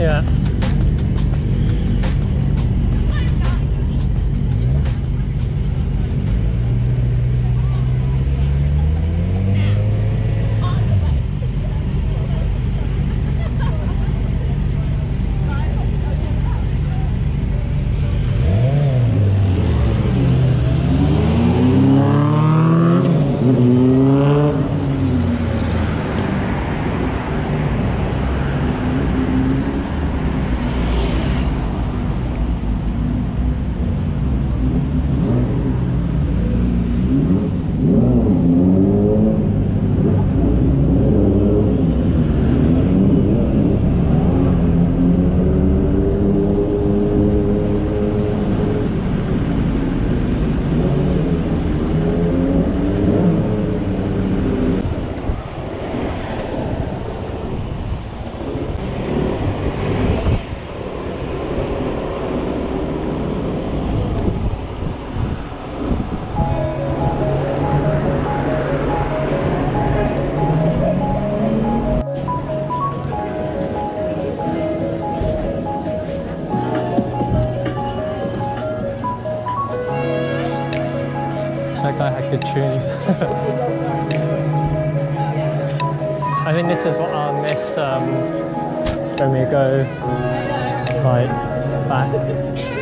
Yeah. That guy had good tunes. I think this is what I'll miss when we go like back.